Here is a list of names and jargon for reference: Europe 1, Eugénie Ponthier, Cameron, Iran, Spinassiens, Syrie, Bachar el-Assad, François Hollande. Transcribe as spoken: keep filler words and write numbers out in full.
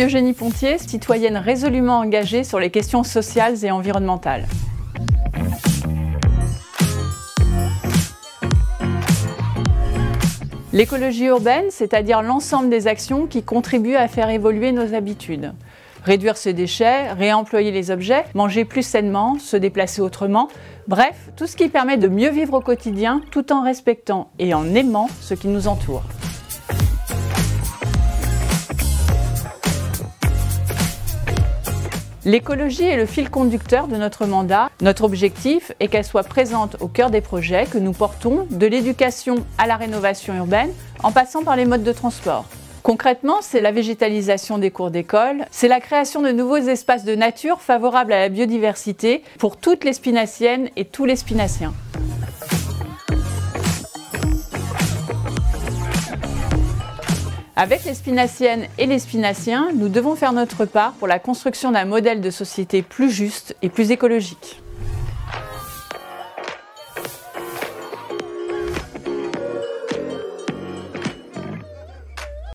Eugénie Ponthier, citoyenne résolument engagée sur les questions sociales et environnementales. L'écologie urbaine, c'est-à-dire l'ensemble des actions qui contribuent à faire évoluer nos habitudes. Réduire ses déchets, réemployer les objets, manger plus sainement, se déplacer autrement, bref, tout ce qui permet de mieux vivre au quotidien tout en respectant et en aimant ce qui nous entoure. L'écologie est le fil conducteur de notre mandat. Notre objectif est qu'elle soit présente au cœur des projets que nous portons, de l'éducation à la rénovation urbaine, en passant par les modes de transport. Concrètement, c'est la végétalisation des cours d'école, c'est la création de nouveaux espaces de nature favorables à la biodiversité pour toutes les Spinassiennes et tous les Spinassiens. Avec les Spinassiennes et les Spinassiens, nous devons faire notre part pour la construction d'un modèle de société plus juste et plus écologique.